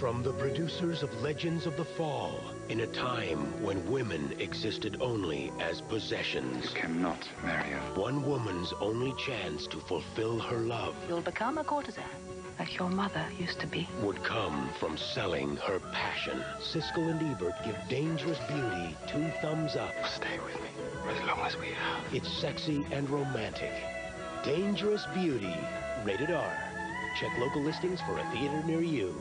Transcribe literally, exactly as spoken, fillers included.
From the producers of Legends of the Fall, in a time when women existed only as possessions. You cannot marry her. One woman's only chance to fulfill her love. You'll become a courtesan, like your mother used to be. Would come from selling her passion. Siskel and Ebert give Dangerous Beauty two thumbs up. Stay with me as long as we have. It's sexy and romantic. Dangerous Beauty, rated R. Check local listings for a theater near you.